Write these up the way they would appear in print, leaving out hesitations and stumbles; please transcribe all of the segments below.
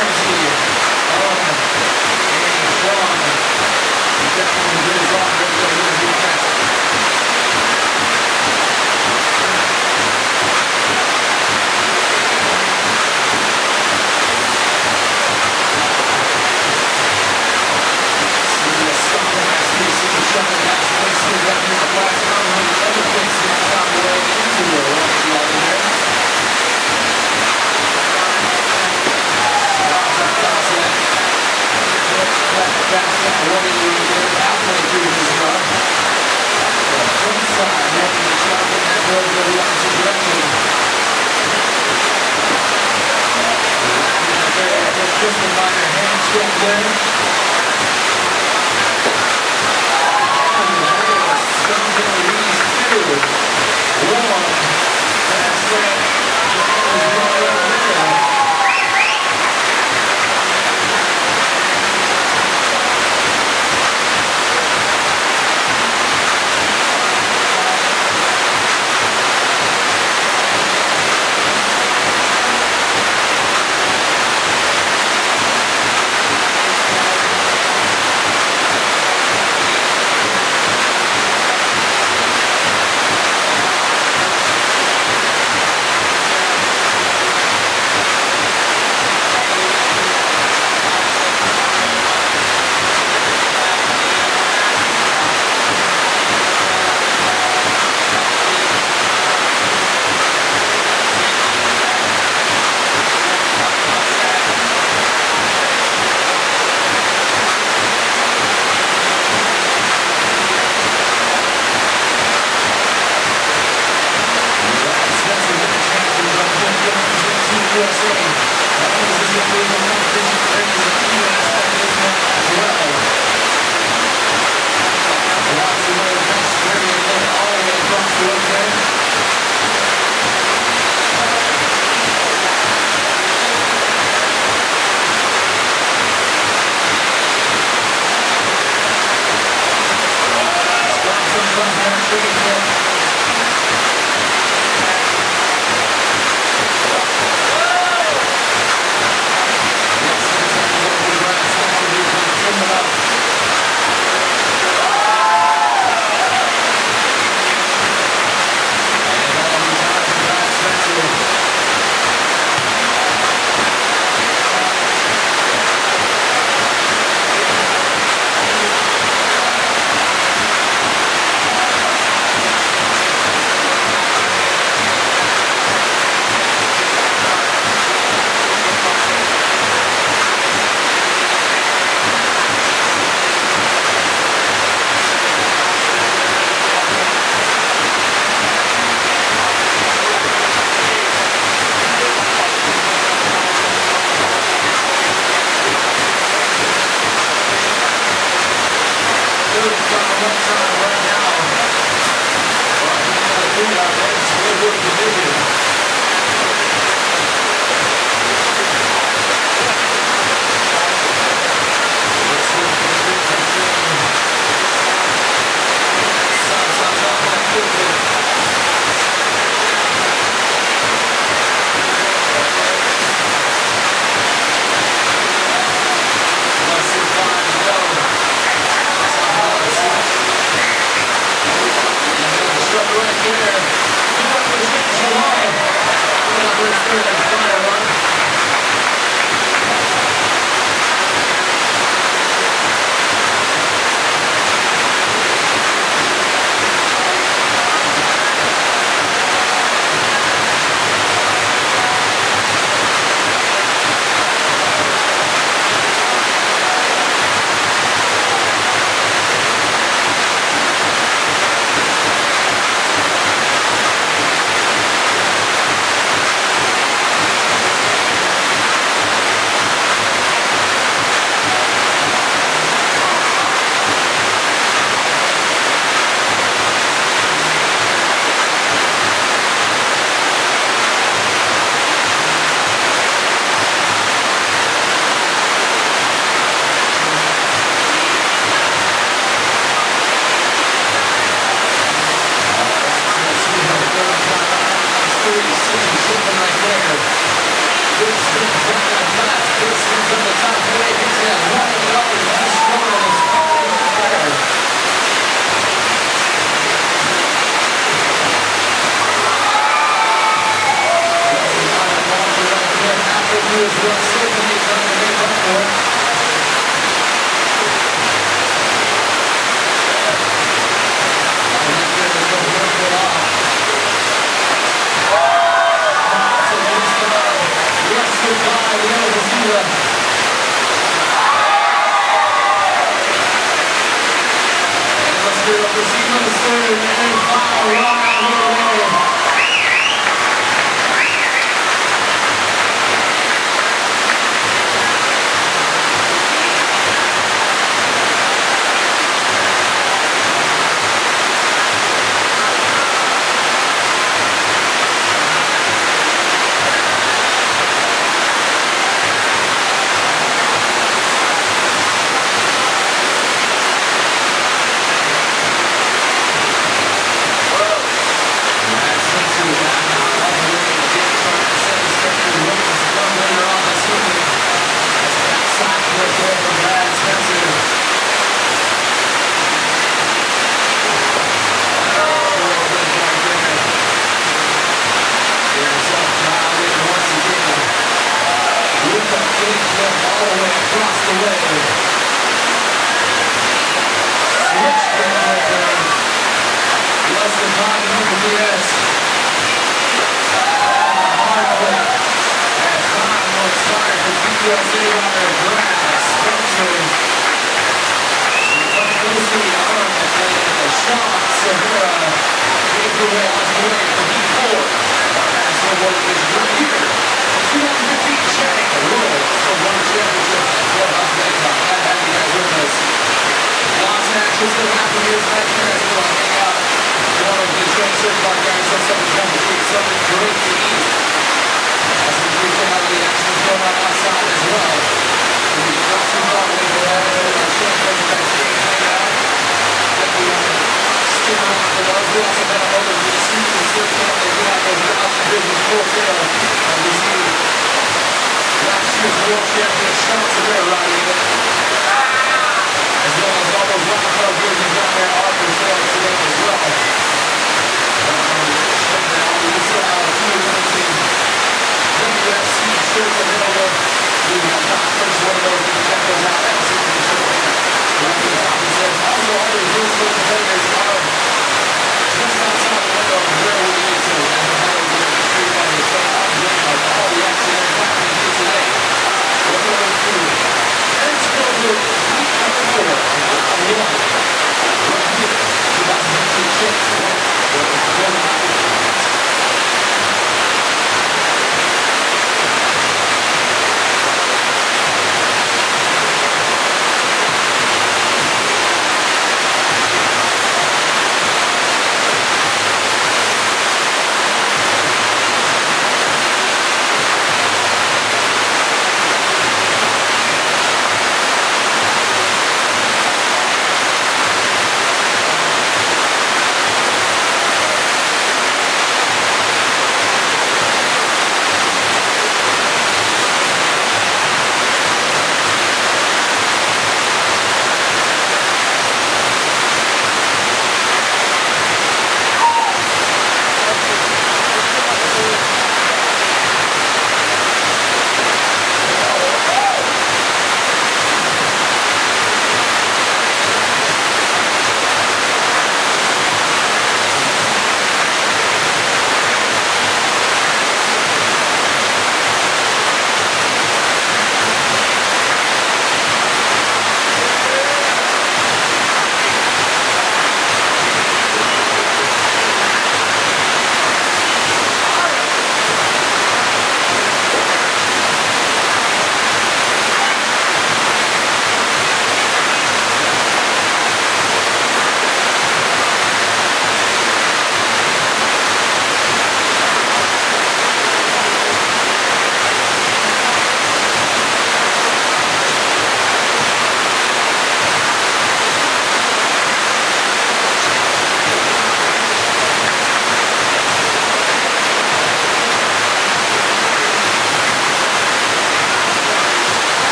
Here.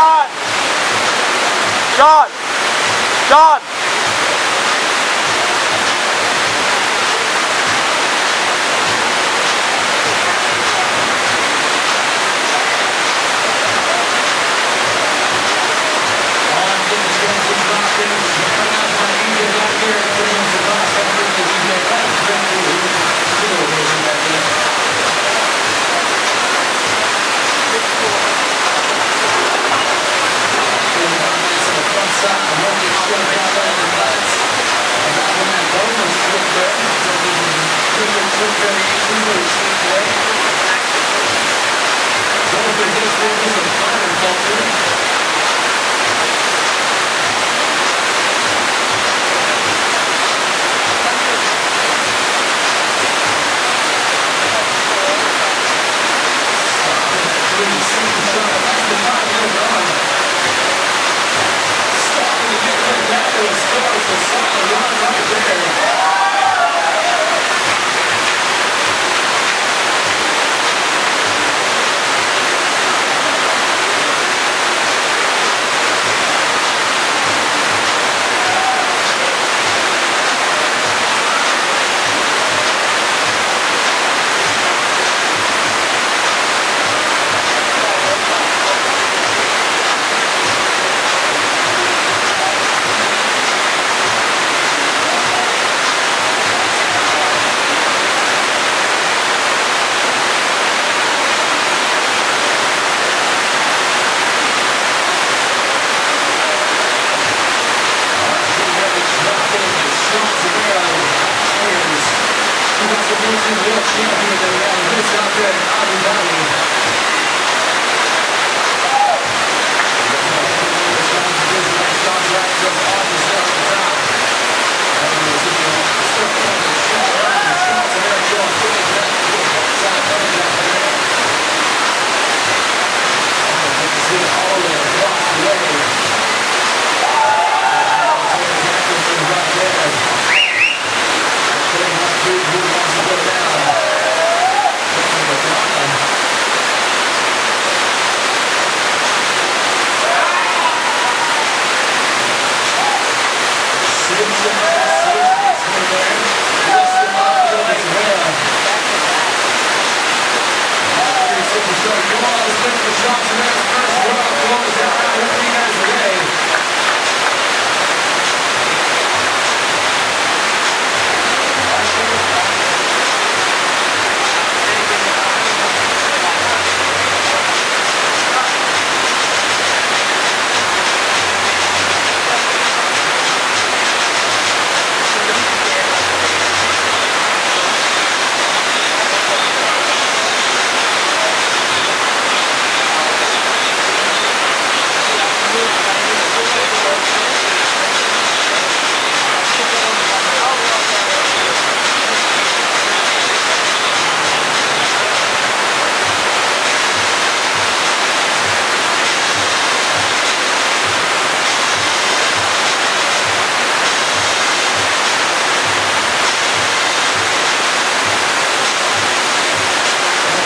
John!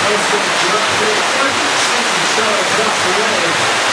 It's the drug-free, it's the show, it's not the way.